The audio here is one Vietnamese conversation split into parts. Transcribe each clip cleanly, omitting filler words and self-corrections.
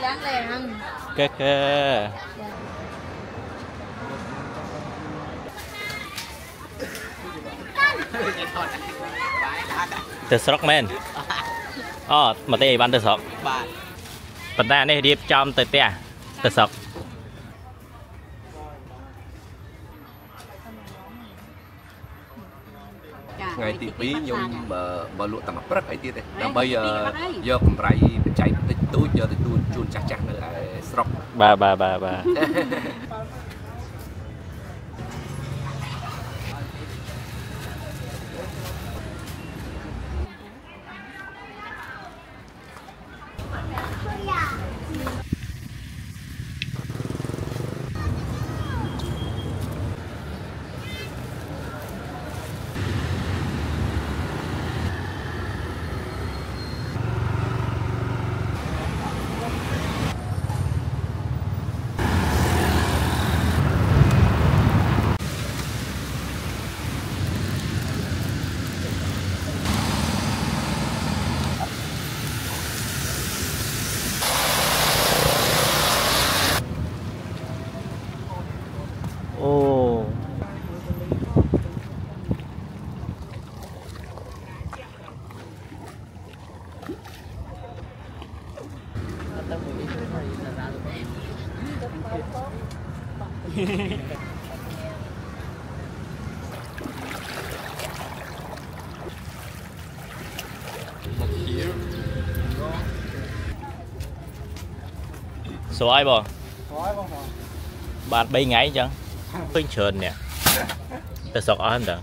rồi, đang liền. Kê kê. Từ sọc men. Ờ, mà tê bán từ sọc. Bạn ta này điệp chom từ tè, từ sọc. Ngày thì bí nhưng mà lụa tầm mặt rất ấy tiết đây. Đang bây giờ cũng rải cháy tích túi giờ thì tuôn chuồn chắc chắn nữa là sọc. Ba. Xoay bò. Bạn bay ngay chẳng. Phênh trơn nè. Tớ sọc ăn đó.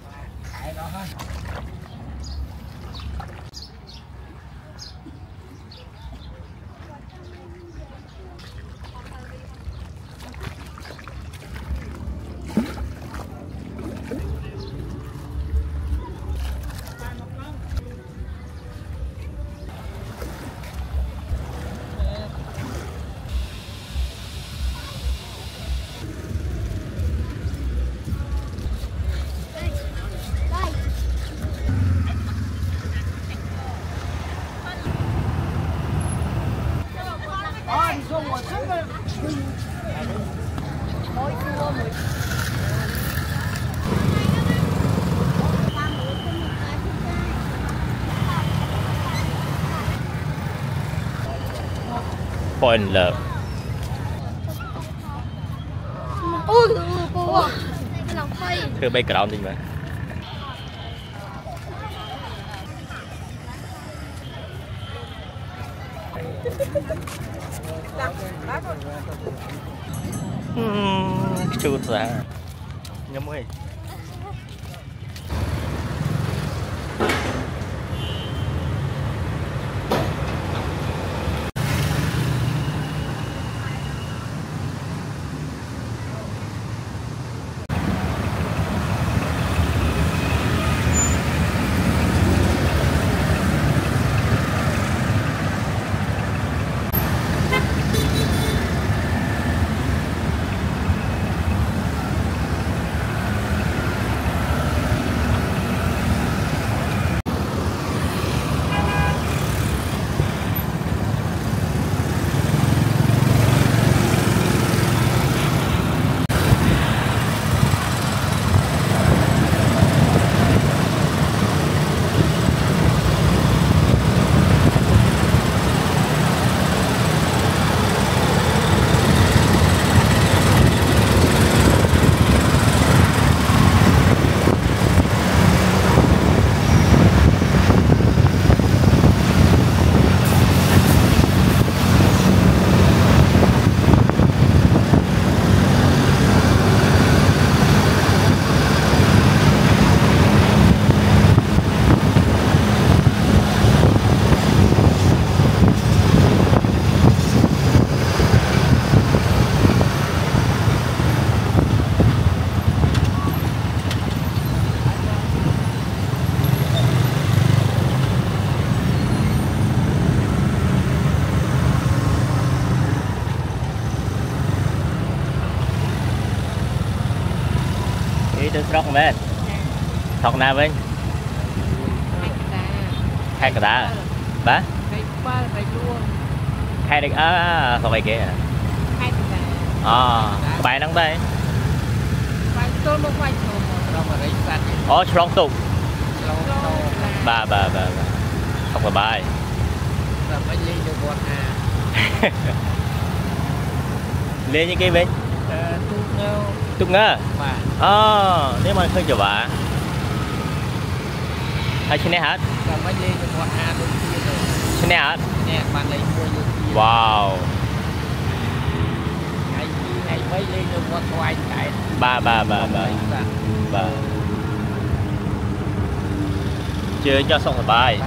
Point love. Ôi, thưa background đi mà. Chút ra. Nhắm ơi. Tróc mẹ thọc na bên hai cả đá ba Hai được ở không phải kia à? Hai được à? Bài nắng bay. Bài tôi không phải tôi. Không phải đấy. Ồ, song tục. Ba. Không phải bài. Là phải lên được con à. Lên như cái bên. Tụng ngơ. Ờ, nếu mà khơi cho bà. Hay trên này hết. Là phải lên được con à đúng chưa? Trên này hết. Nè, bạn lấy mua vô. Wow. Ngày mấy lên được con của anh cái. Ba. Chưa cho xong rồi bài.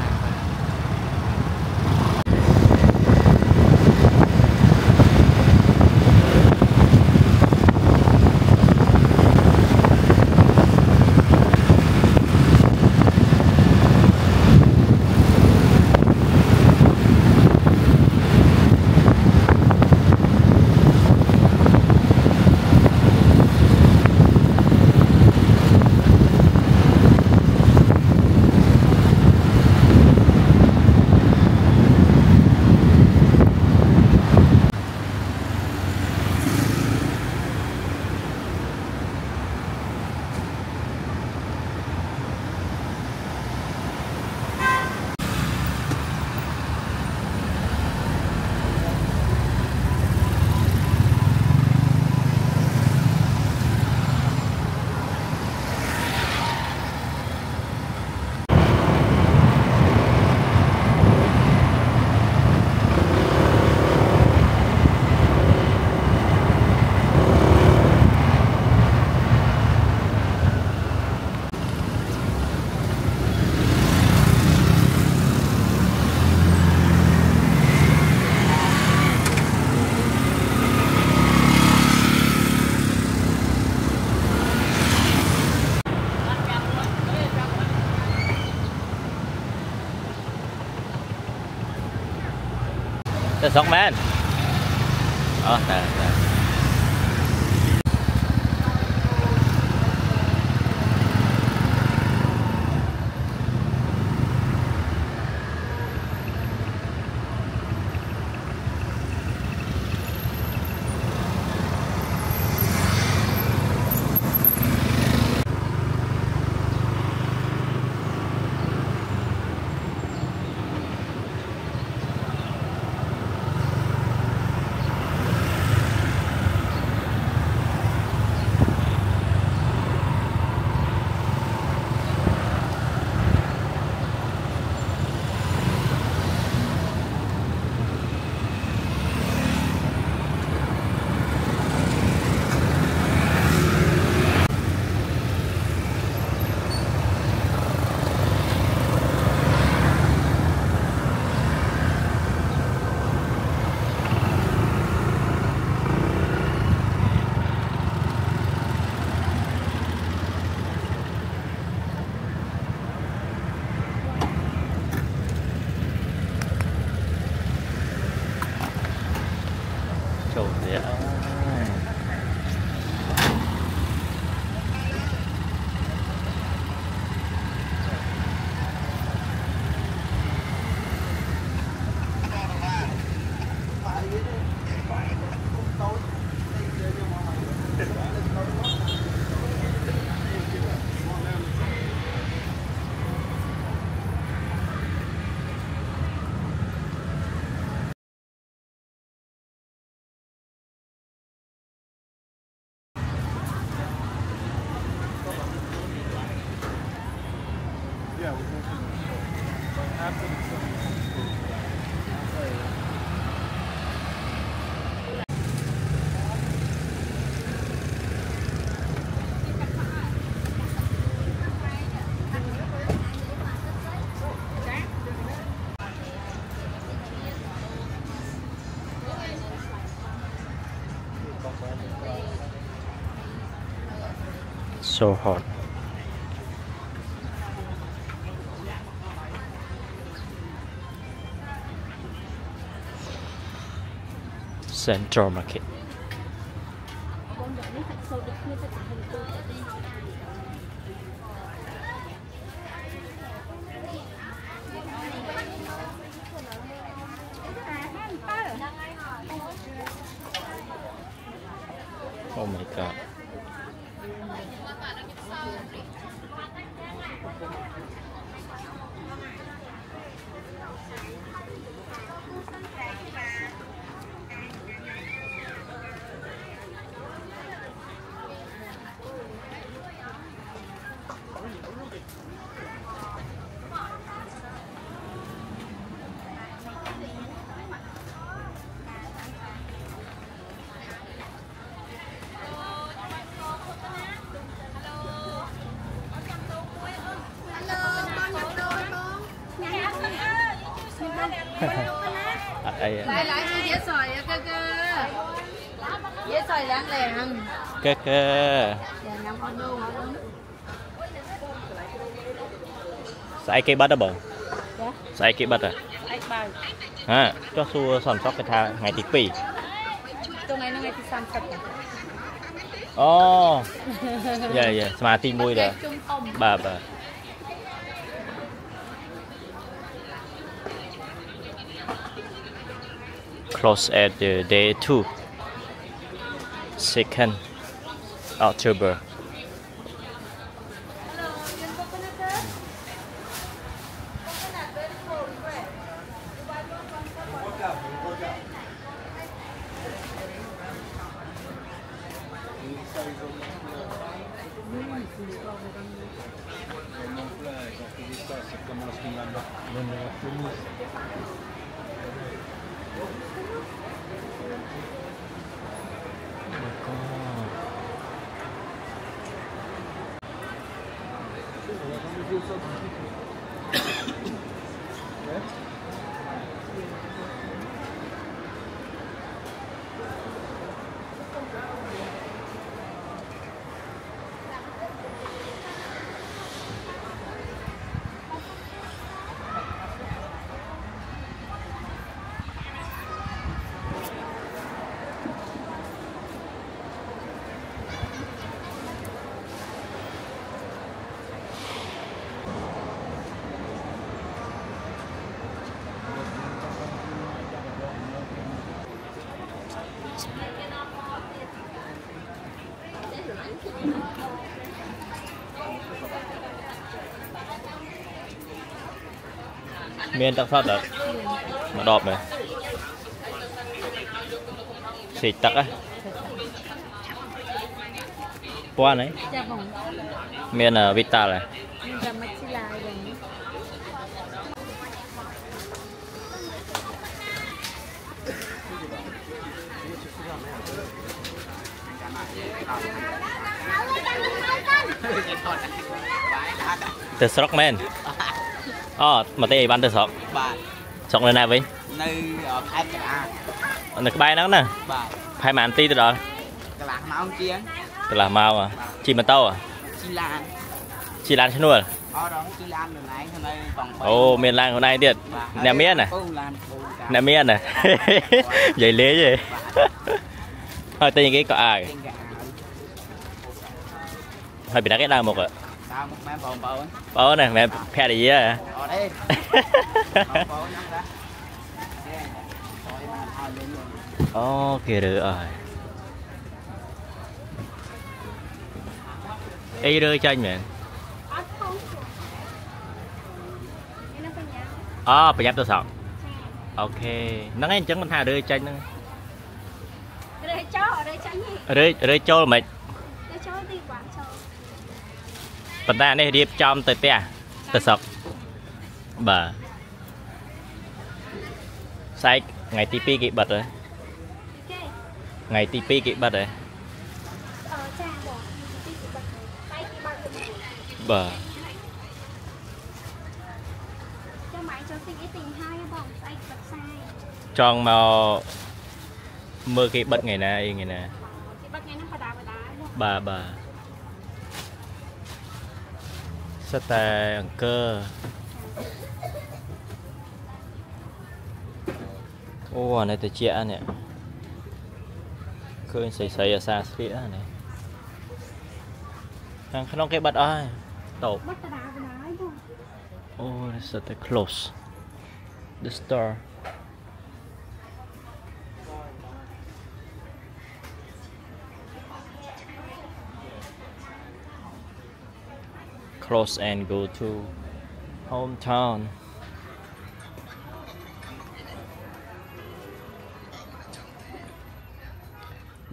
Sóc men. Đó, nè. So hot. Central Market. Oh my god. Sai cái bắt đó bông, sai cái bắt à? À, cho xu sản xuất cái thang ngày thứ bảy. Tối nay nó ngày thứ sáu thật. Oh, yeah yeah, mà tin mui rồi, bà. Close at the day 2, 2nd October. Miền Tây sao được mà đọp này xịt tắc á qua này miền ở Vita này từ Stockman. Ờ, mà tây ban từ sọc. Bạn. Sọc nơi nào vậy? Nơi ở Thái Cả. Nơi bay nó nè. Bạn. Thái mà anti từ đó. Từ là mau kia. Từ là mau à? Chi mà tao à? Chi Lan. Chi Lan thế nuôi. Ở đó Chi Lan rồi này, hôm nay vòng. Ồ, miền Lan hôm nay tiệt. Nè miên này. Nè miên này. Vậy lé vậy. Thôi tây cái cọ ai. Thôi bị đá cái đau một ạ. Bố nè, mẹ phe gì á? Ô kìa được rồi. Ê rơi cho anh mẹ. Ờ, phải nhấp tôi sọt. Ok, nó nghe chẳng mình thà rơi chanh nữa. Rơi chó ở đây chanh gì? Rơi chó là mệt. Rơi chó đi quảng chó. Phần ta này điệp chom tới tè, tới sọc, bờ, sai ngày TP kỵ bật rồi, ngày TP kỵ bật rồi, bờ, tròn màu mưa kỵ bật ngày nay, bà. Sao ta ăn cơ. Ồ, này từ chia nè. Khơi sấy ở xa xía này. Thằng nó cái bật ơi. Tổ. Ồ, sao ta close. The store. clothes and go to hometown.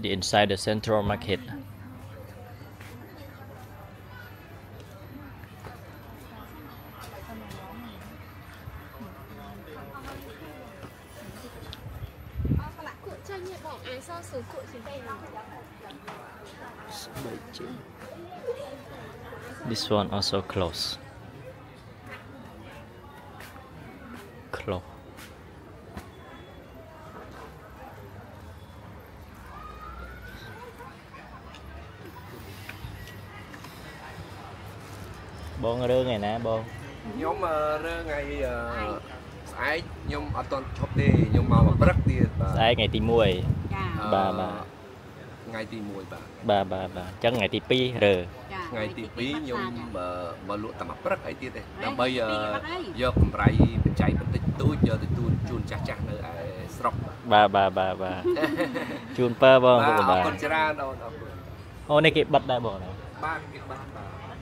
The inside the Central Market. This one also close. Close. Bông rơ ngày nè bông. Nhóm rơ ngày sải nhóm ở toàn chốt đi nhóm màu bạc rất đi. Sải ngày tì muồi. Bà. Ngày tì muồi bà. Bà chắc ngày tì pi rơ. Ngày tì pi nhóm mà lụa tầm bạc rất ấy tiệt đấy. Đang bây giờ cầm ray bên trái bên tôi giờ thì tôi chun chặt chặt nữa ai sọc. Bà. Chun pơ bông của bà. Con chira đâu đâu. Ô này kịp bật đại bông này. Ba kịp bật.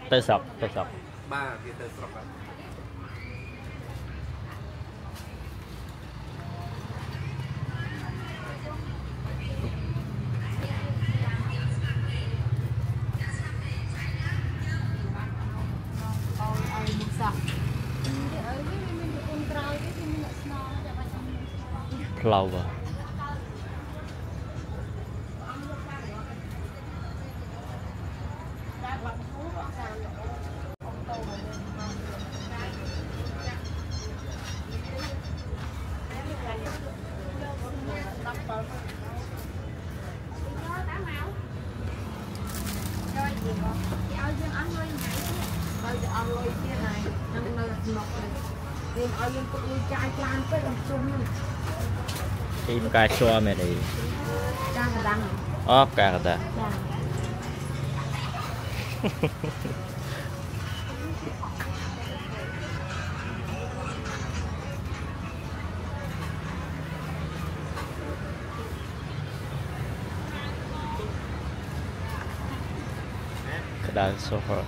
Tơ sọc. Ba thì tơ sọc ạ. Flower. Đi một cái cho mẹ đi. Ốp cả ta. Cái đàn sofa.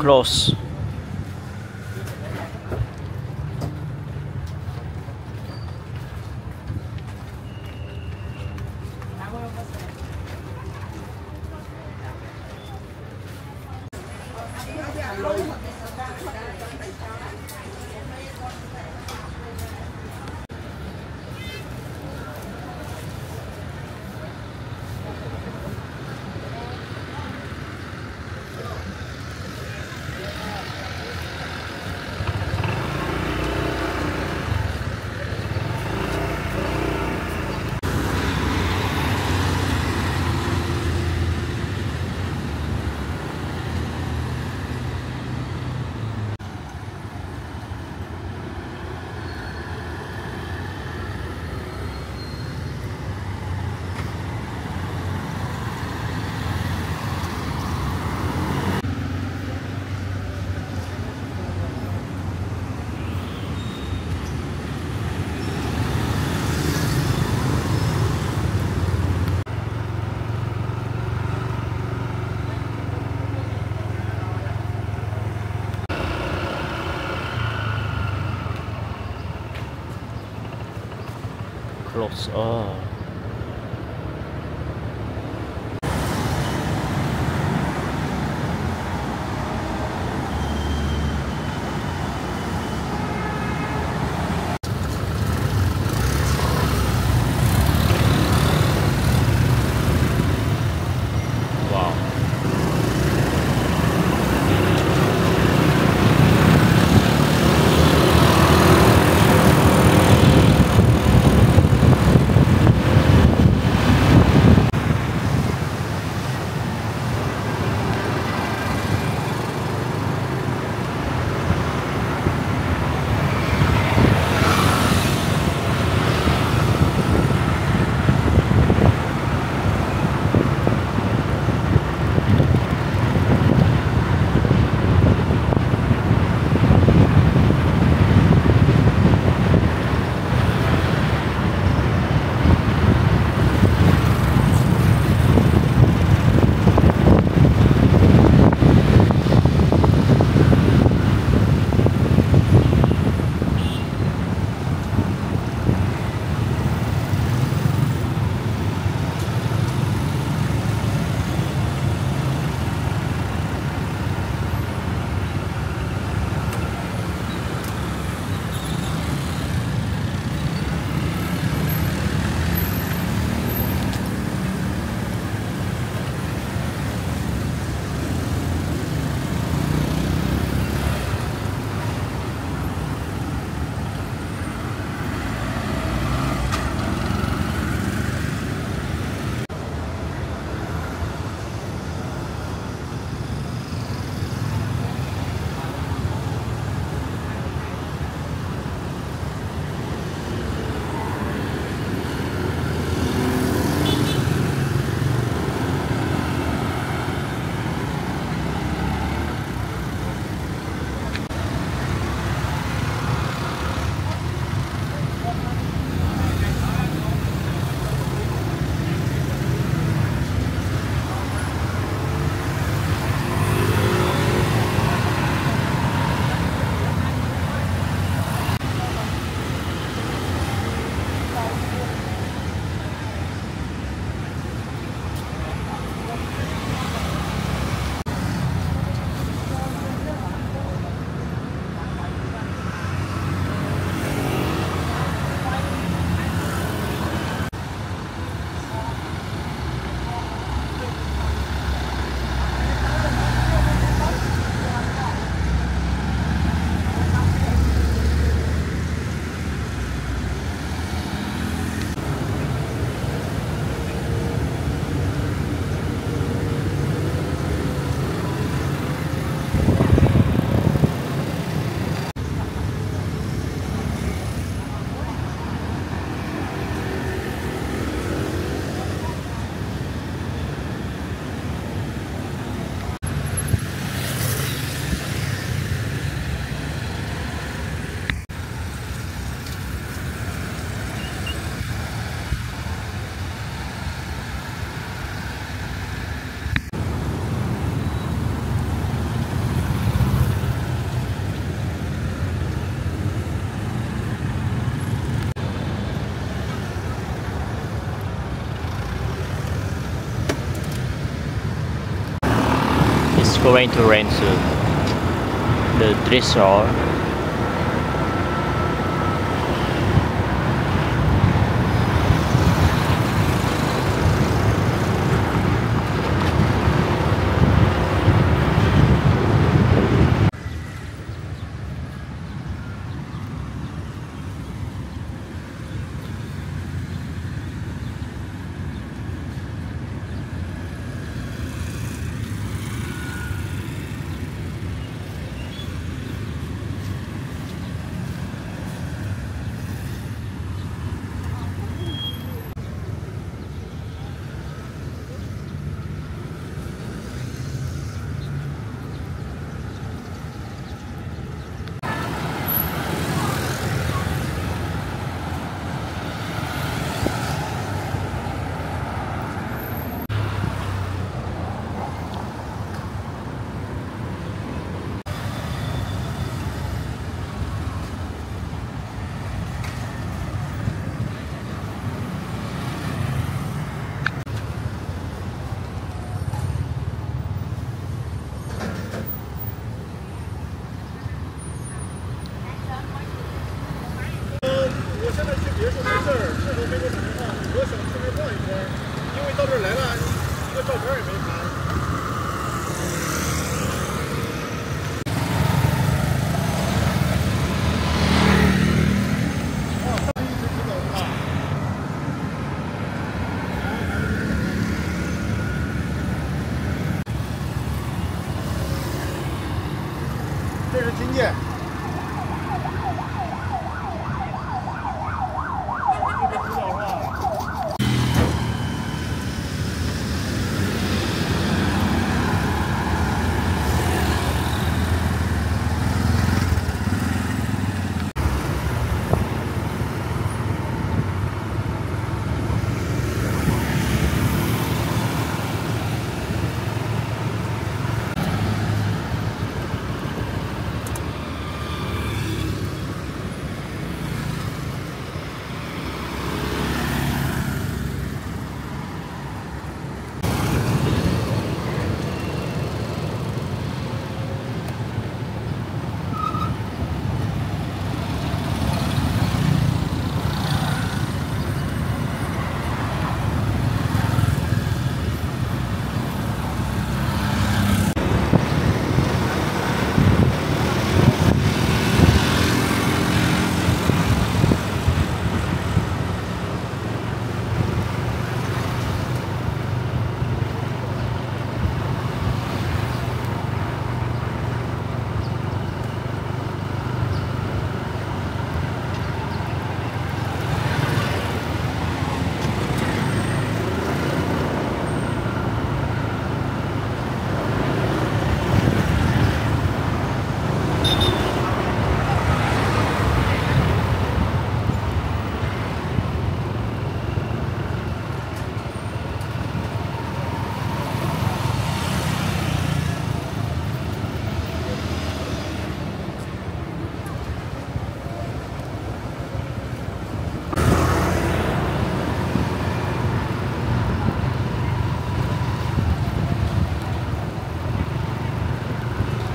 Close. Close. Oh. going to rain soon. The trees are.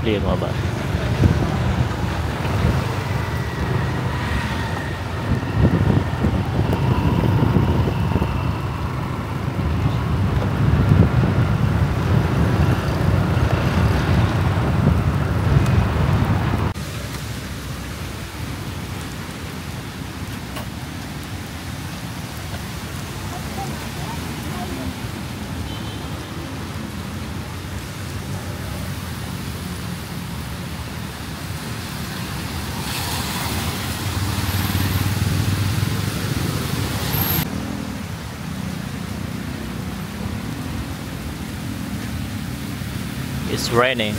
Clear mobile. It's raining.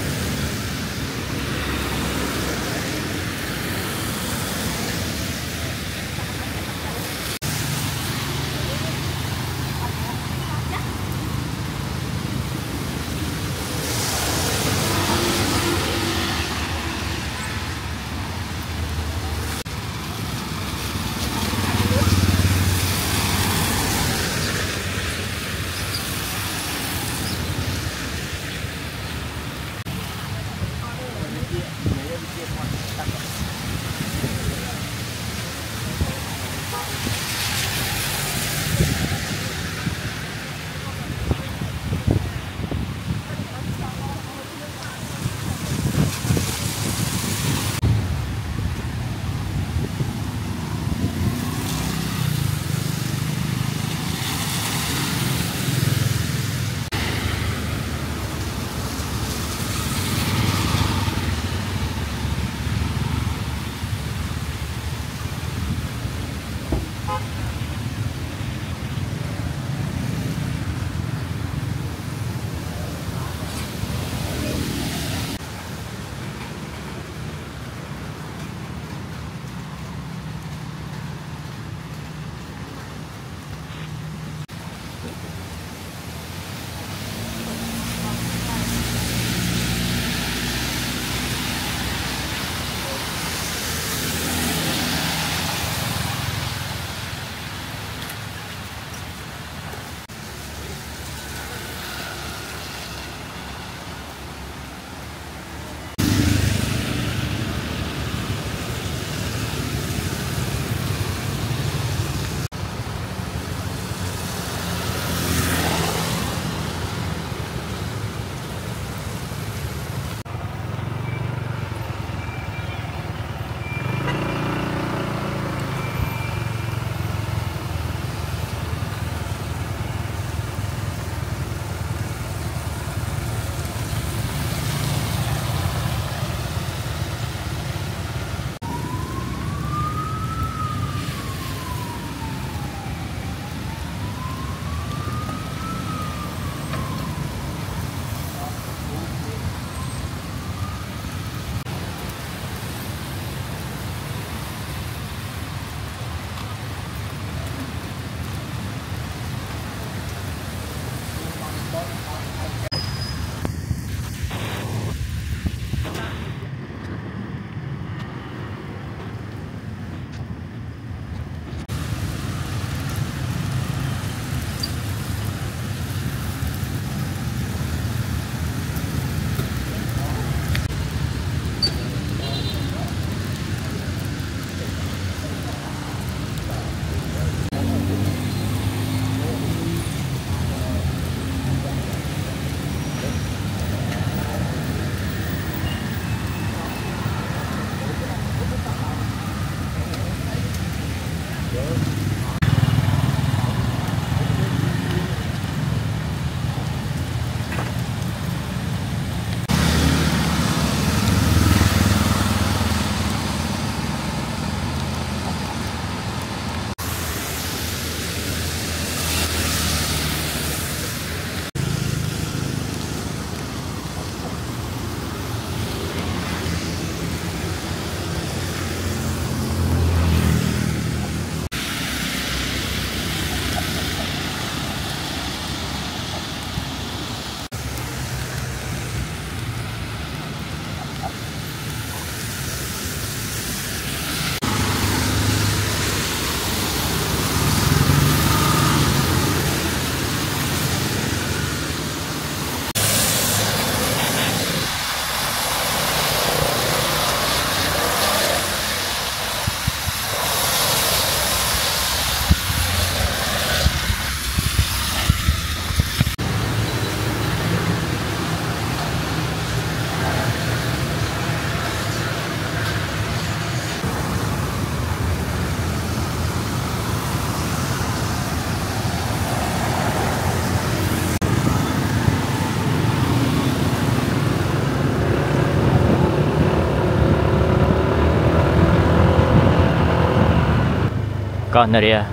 gonorrhea.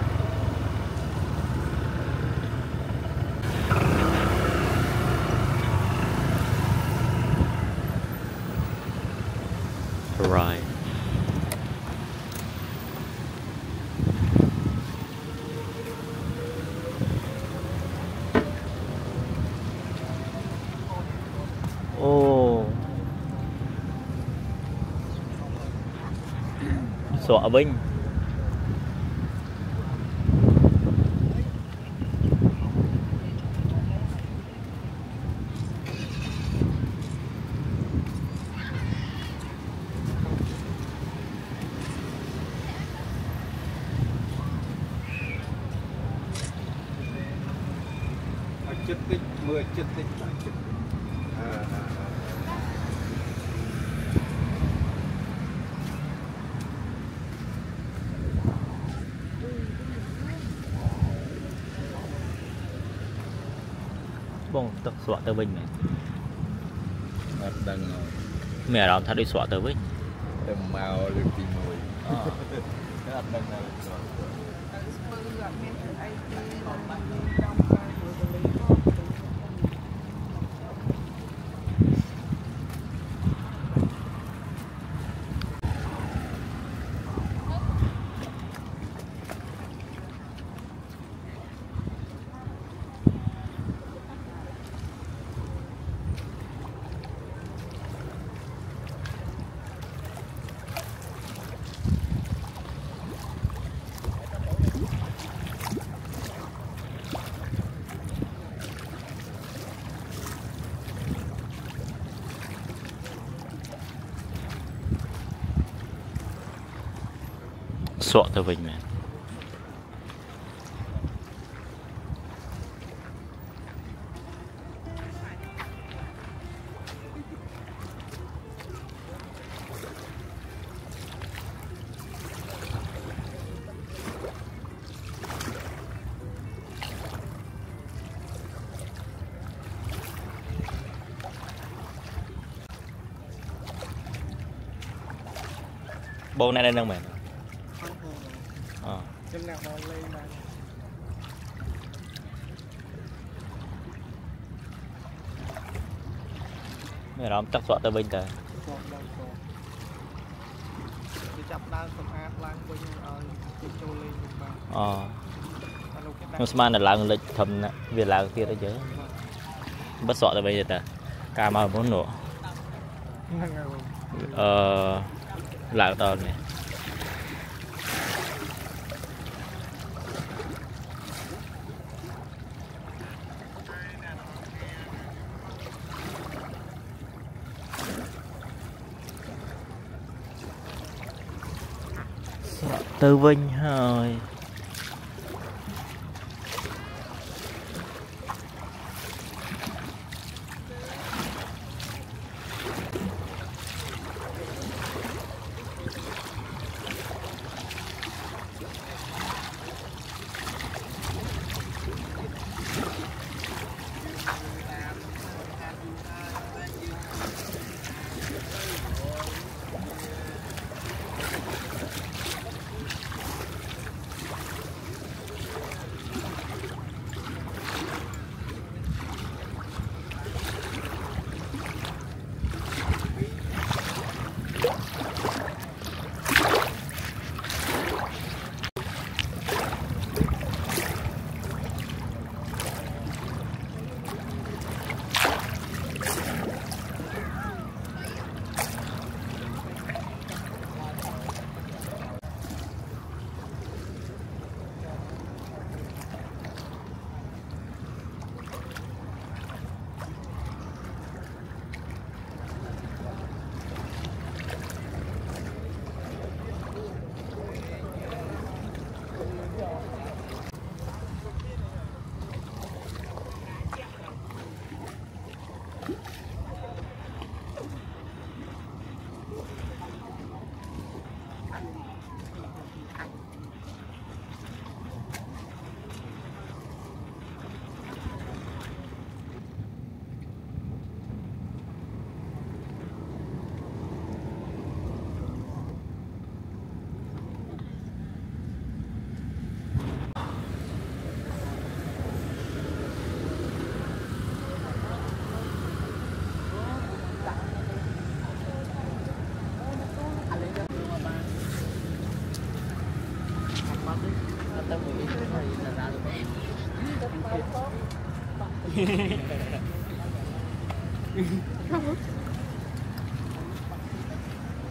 Right. Oh. Xóa binh. Chất tích, 10 chất tích, 10 chất tích. Bông tập xóa tờ bình này. Mẹ đó thật đi xóa tờ bình. Tầm màu lực tìm mùi. Thật đằng nào lực xóa tờ bình. Sọ tờ vịnh này. Bộ này đang mệt. Chân nào mòn lên mà. Mày đó chắc sọ tờ bình tờ. Nó mà là lạng lịch thầm việc lạng kia đó chứ. Bất sọ tờ bình rồi tờ. Ca mà muốn nổ. Lạng tờ này. Tư Vinh rồi.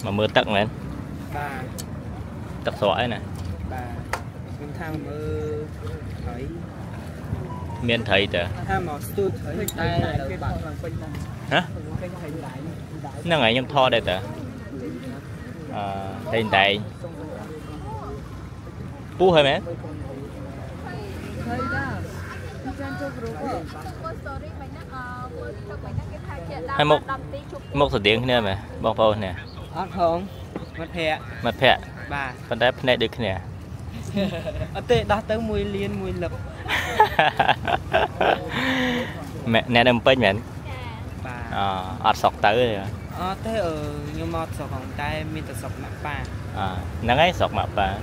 Mà mưa tắc này. Bà. Tắc sỏi này. Bà. Mình tham mơ thấy. Miền thấy tớ. Tham mơ tôi thấy tay này là bạn bằng quanh này. Hả? Nó ngày nhầm tho đây tớ. Đây này. Pú hơi mẹ. Hai một điện nữa mà bông phô nè. Ớt không? Mặt phẹ. Mặt phẹ. Bà. Phần đá phẹ được nè. Ở tệ đó tới mùi liên mùi lập. Mẹ nè đâm bênh mẹ. Bà. Ớt sọc tới rồi. Ớt tới ở nhưng mà ớt sọc hỏng tay mình ta sọc mạp bà. Nắng ấy sọc mạp bà.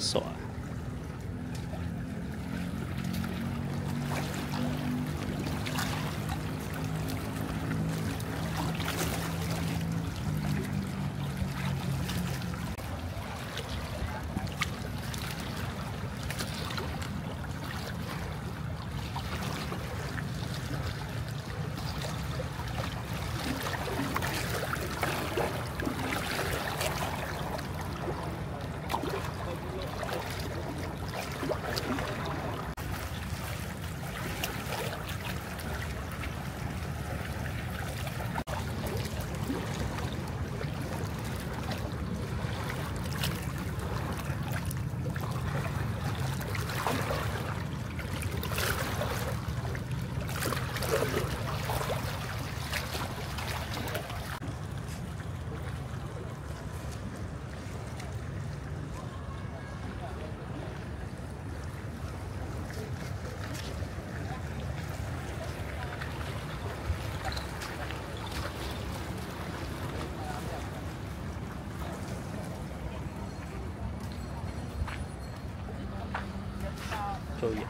Sọ so yeah.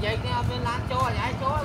Vậy cái bên lan cho vậy cho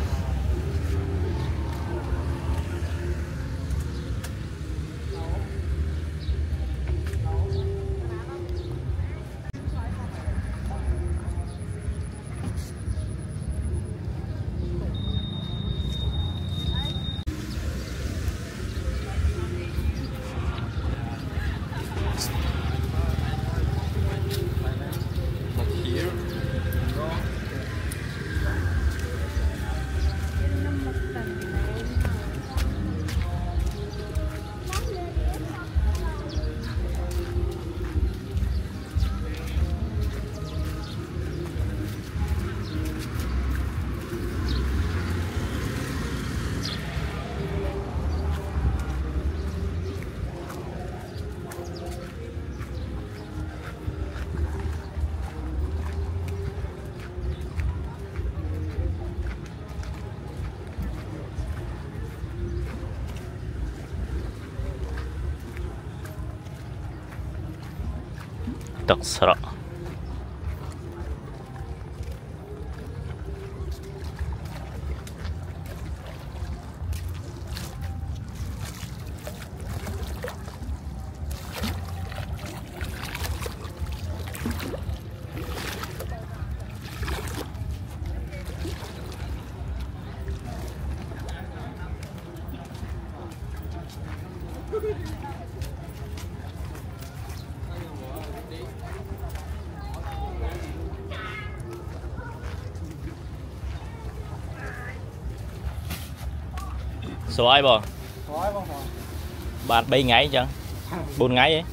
부탁스러. Số ai bò? Bạn 3 ngày chăng? 4 ngày ấy.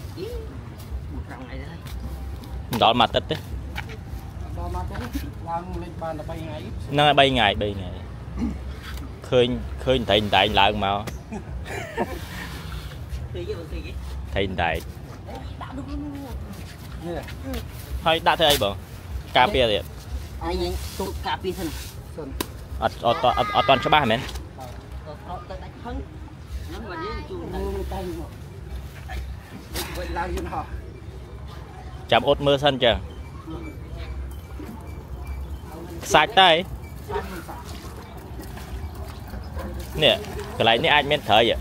Đó mà tết đấy. Nó là 3 ngày, 3 ngày. Khơi thầy tại lợn mà. Thầy tại. Thôi đã thấy ai bò? Cà phê rồi. Anh tụt cà phê thân. Ở toàn cho ba mẹ. Chạm ốt mưa sân chờ sạch tay nè, cái này nè anh miễn thở vậy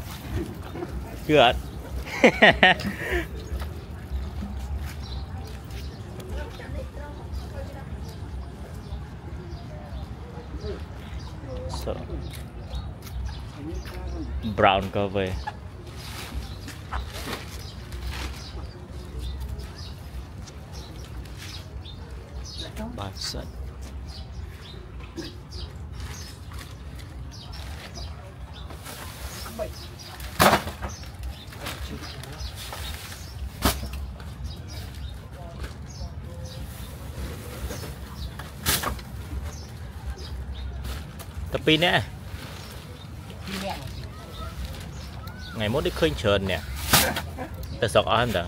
chưa. Brown cover. Back side. Tapi nè. Ngày mốt đi khơi trơn nè, ta sọc ăn được.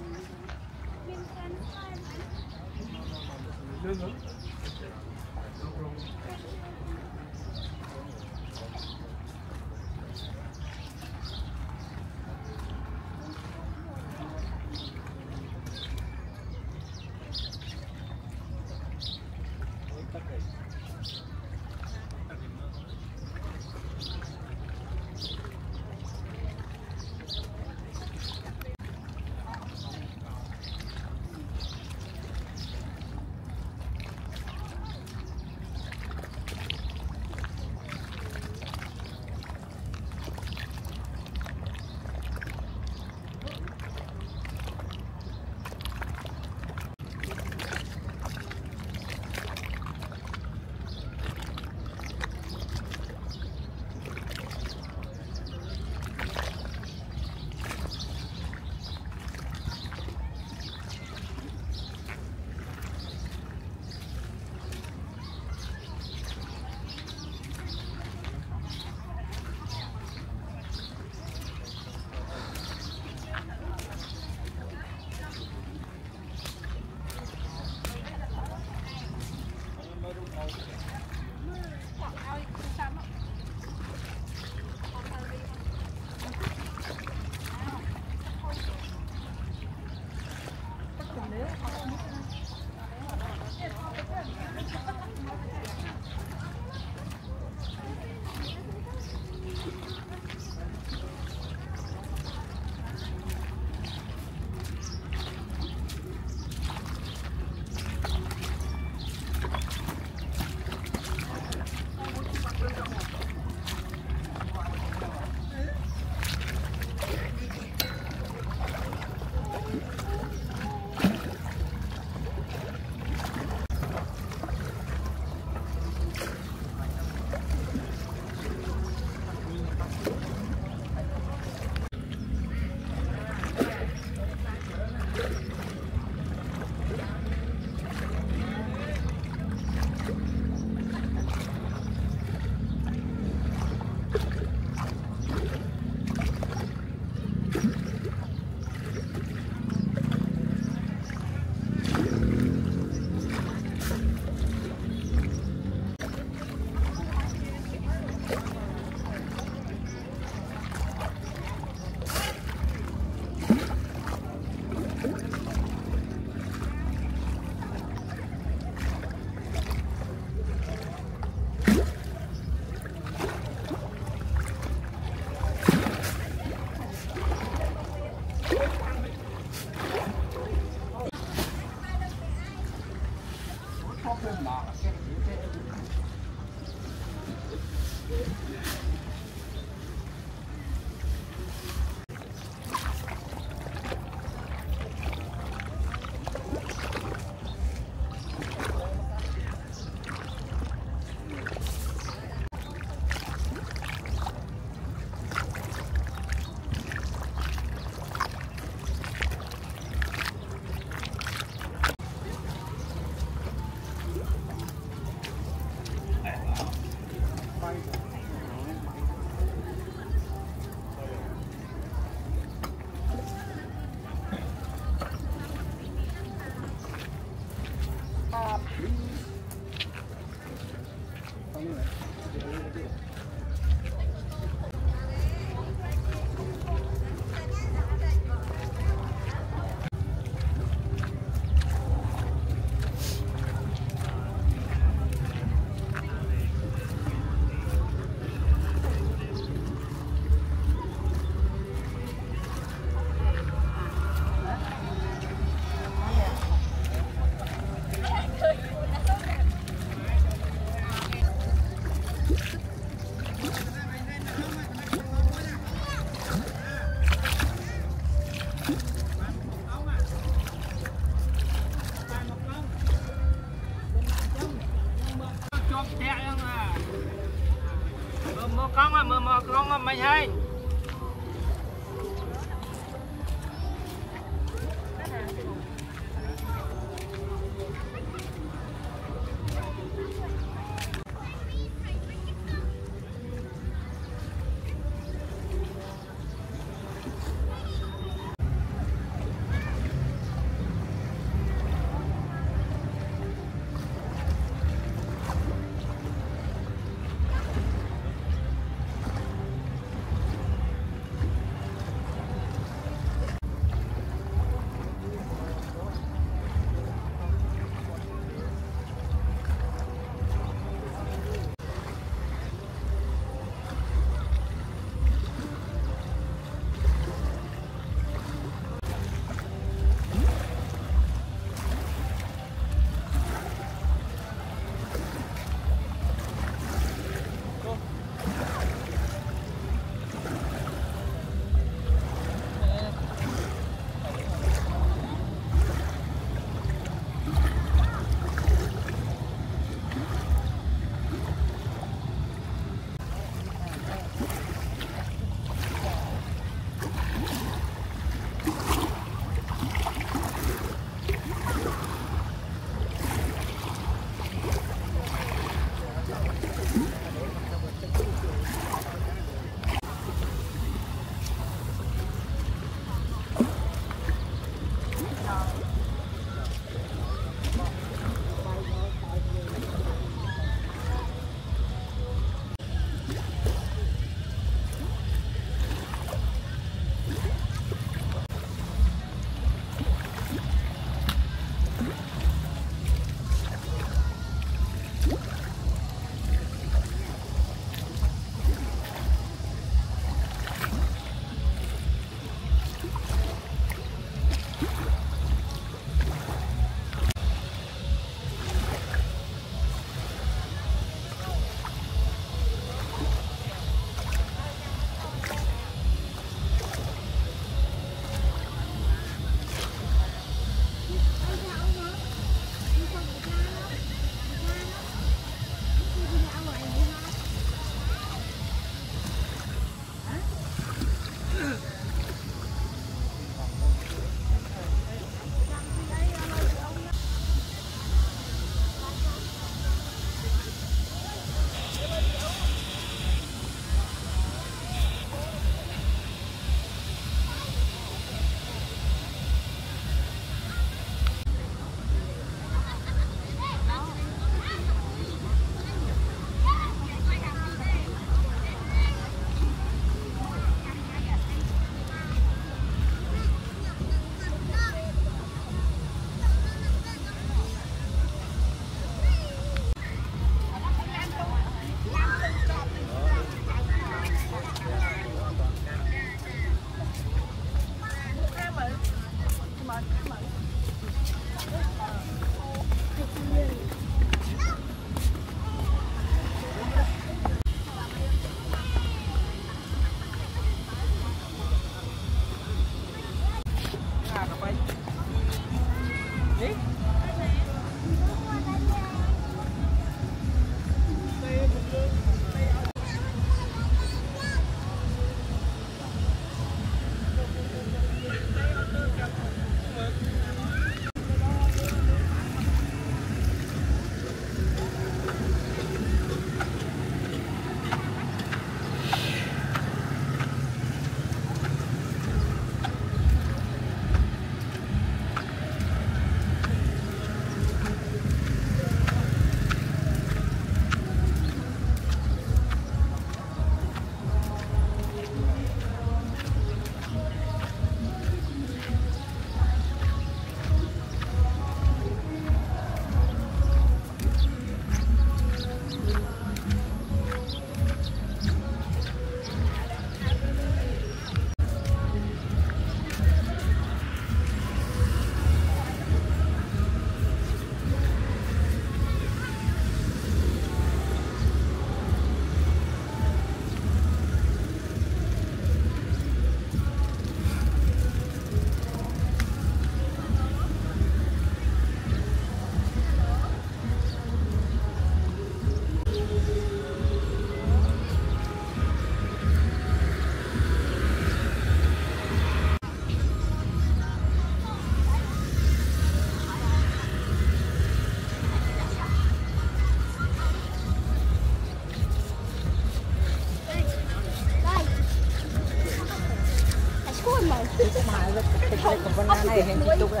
tiền em chi túc rồi.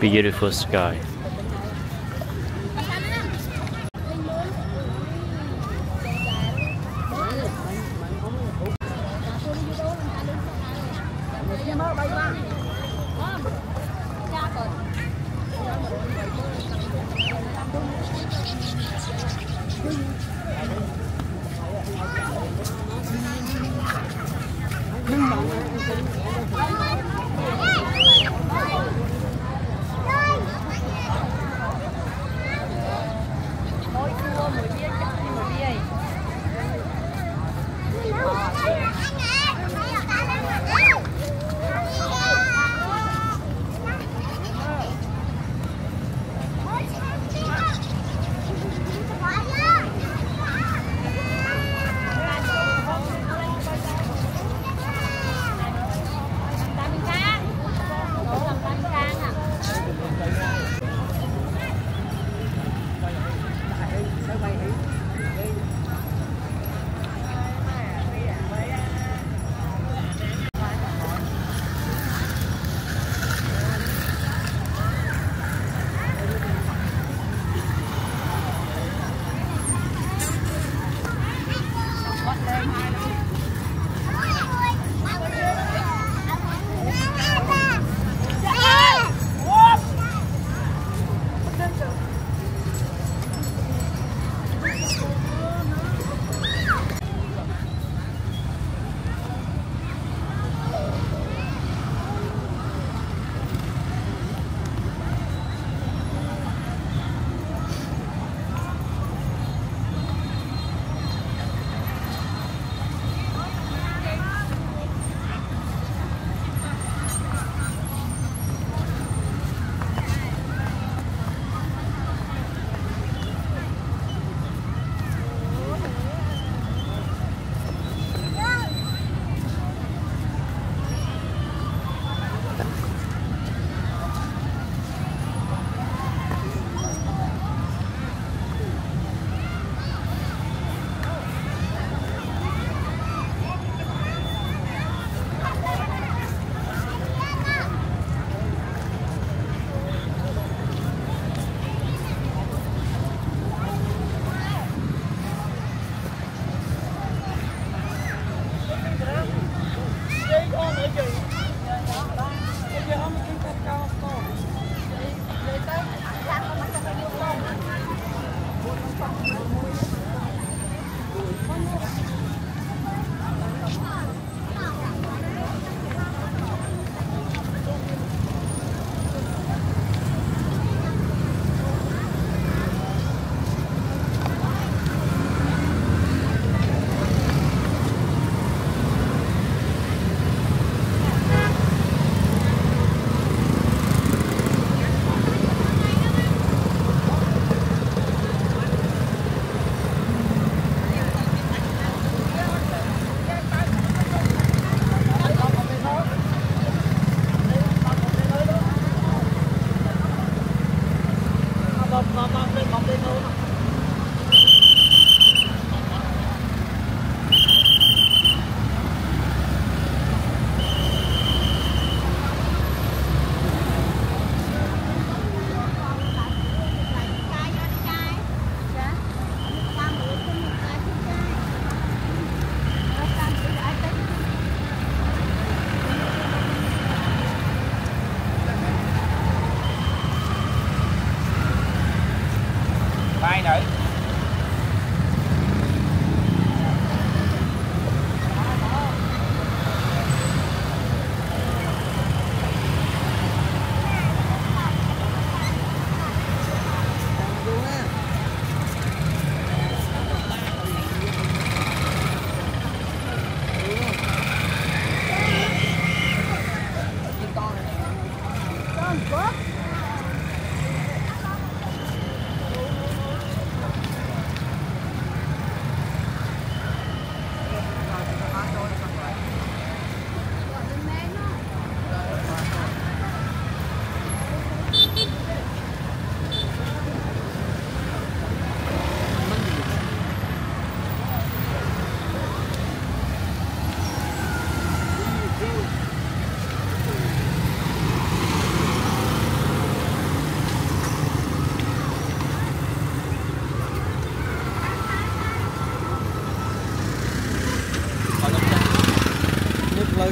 Beautiful sky.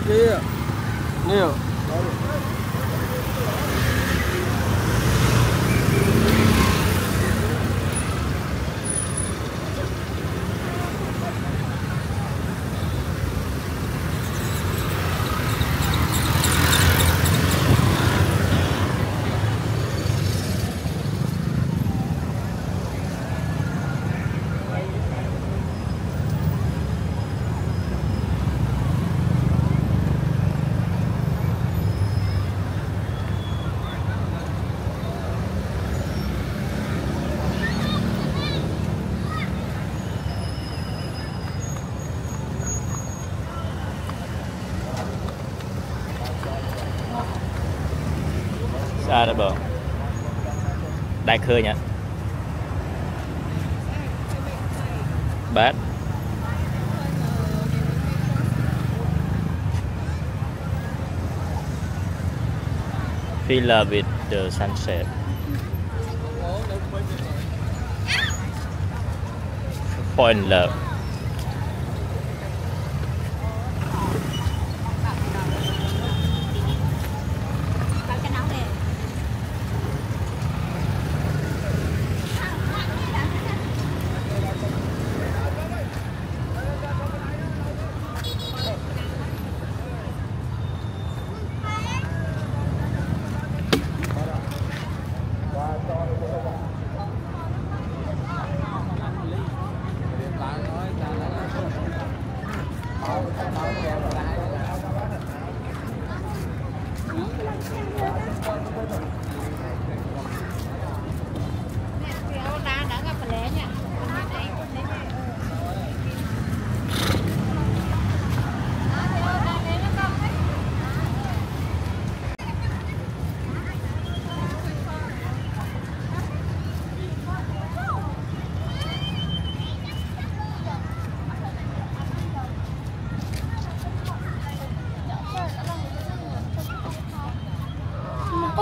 Kia nhiều đại khơi nhỉ, bát Villa with the sunset. Fall in love.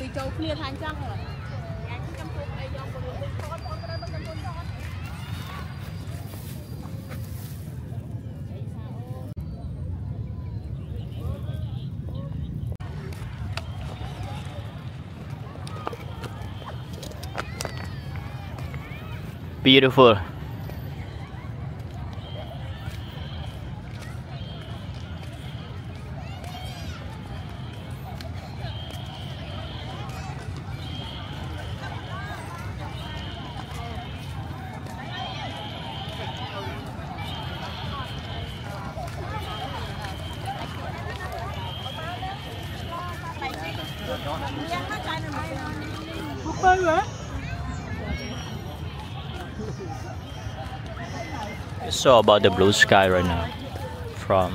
ចូលគ្នាថាអញ្ចឹងអាចខ្ញុំធ្វើអីយកពលវិញតតផងទៅមិនខ្ញុំតតBeautiful. So about the blue sky right now from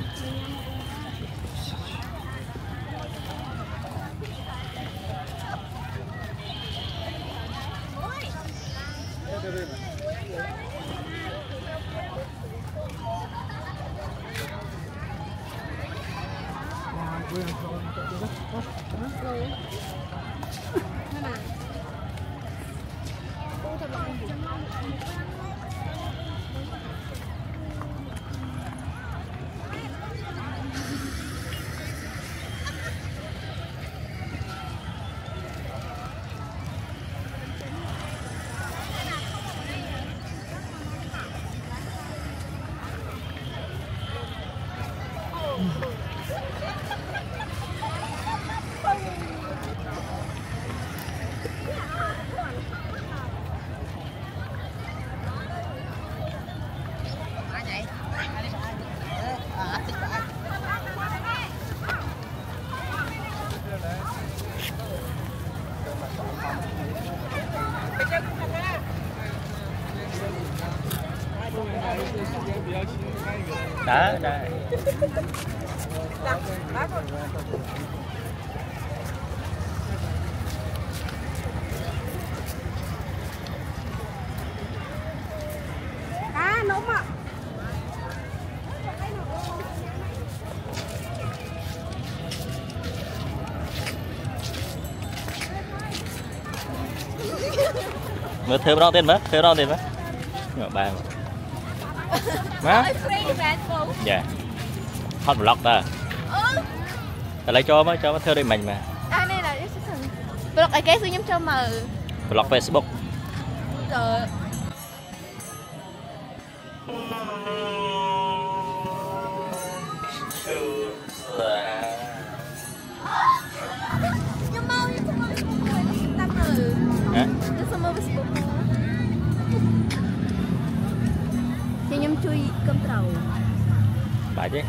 Đó, đây. Cá nóng ạ. Mới thêm rau tiền mất, thêm rau tiền mất. Nhỏ ba mà. Má. Dạ. Hot vlog ta. Ừ. Ta lấy cho theo đây mình mà. À này là vlog ai cái nhóm cho mà. Vlog Facebook. Trời. Nhưng mà Facebook. Cho nhóm chui cơm trầu. Bà chứ.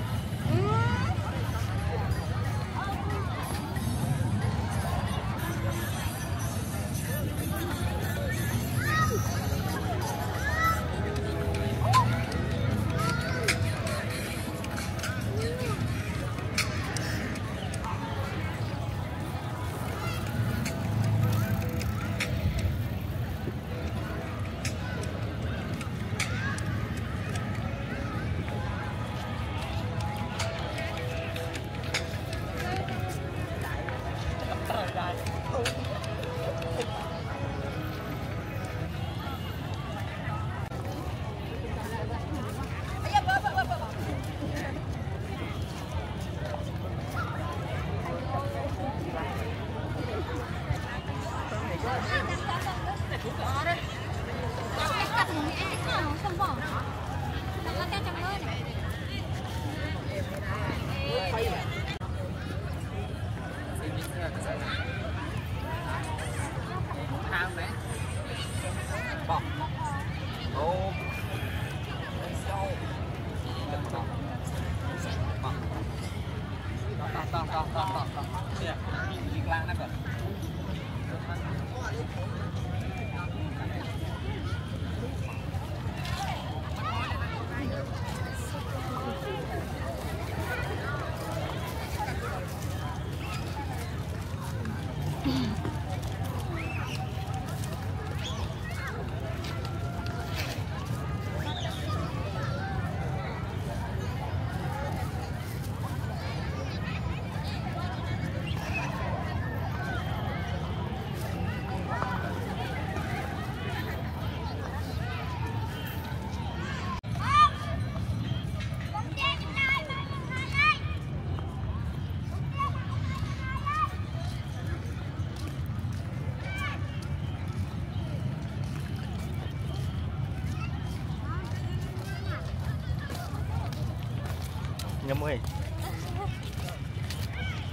50.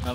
Nó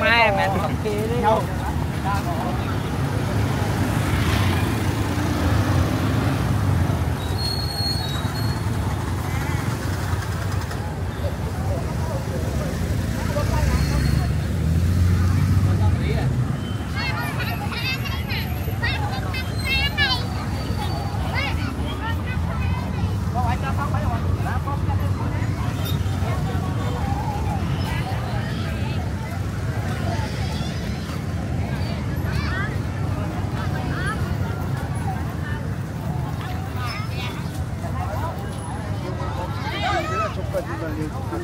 Mai mà không kia đấy. Đâu. Hãy subscribe cho kênh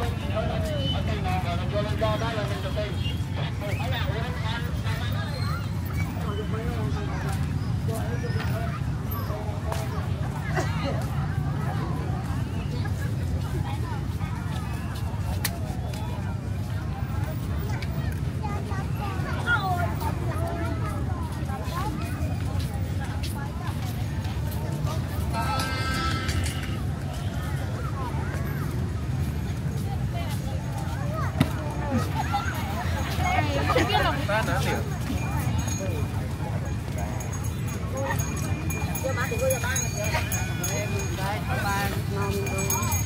Ghiền Mì Gõ để không bỏ lỡ những video hấp dẫn.